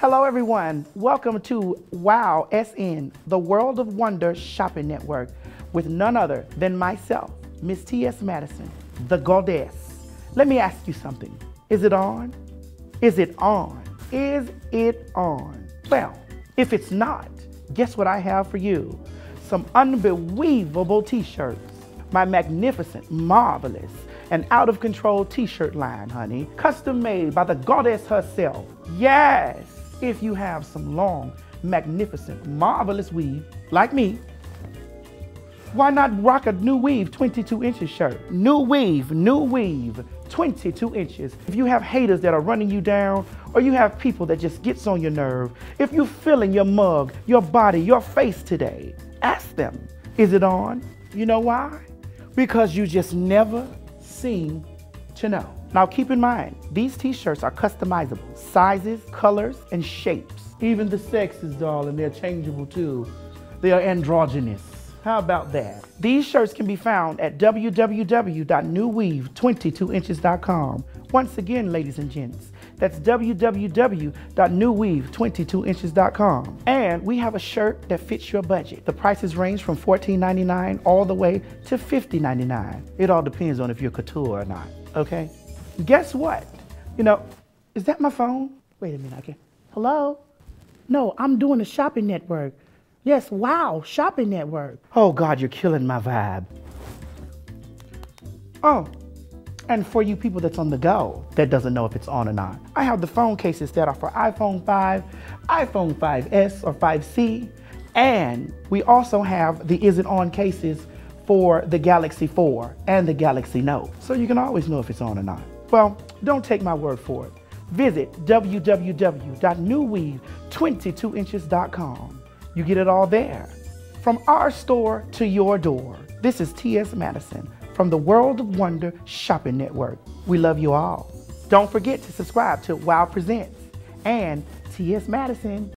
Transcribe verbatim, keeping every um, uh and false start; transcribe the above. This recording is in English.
Hello everyone, welcome to WOW S N, the World of Wonder Shopping Network, with none other than myself, Miss T S Madison, the goddess. Let me ask you something. Is it on? Is it on? Is it on? Well, if it's not, guess what I have for you? Some unbelievable t-shirts. My magnificent, marvelous, and out of control t-shirt line, honey. Custom made by the goddess herself. Yes! If you have some long, magnificent, marvelous weave, like me, why not rock a new weave twenty-two inches shirt? New weave, new weave, twenty-two inches. If you have haters that are running you down, or you have people that just gets on your nerve, if you're feeling your mug, your body, your face today, ask them, is it on? You know why? Because you just never seem to know. Now keep in mind, these t-shirts are customizable. Sizes, colors, and shapes. Even the sexes, darling, they're changeable too. They are androgynous. How about that? These shirts can be found at w w w dot new weave twenty-two inches dot com. Once again, ladies and gents, that's w w w dot new weave twenty-two inches dot com. And we have a shirt that fits your budget. The prices range from fourteen ninety-nine all the way to fifty ninety-nine. It all depends on if you're couture or not, okay? Guess what? You know, is that my phone? Wait a minute, okay. Hello? No, I'm doing a shopping network. Yes, WOW Shopping Network. Oh God, you're killing my vibe. Oh, and for you people that's on the go, that doesn't know if it's on or not, I have the phone cases that are for iPhone five, iPhone five S or five C, and we also have the Is It On cases for the Galaxy four and the Galaxy Note. So you can always know if it's on or not. Well, don't take my word for it. Visit w w w dot new weave twenty-two inches dot com. You get it all there. From our store to your door, this is T S Madison from the World of Wonder Shopping Network. We love you all. Don't forget to subscribe to WOW Presents and T S Madison.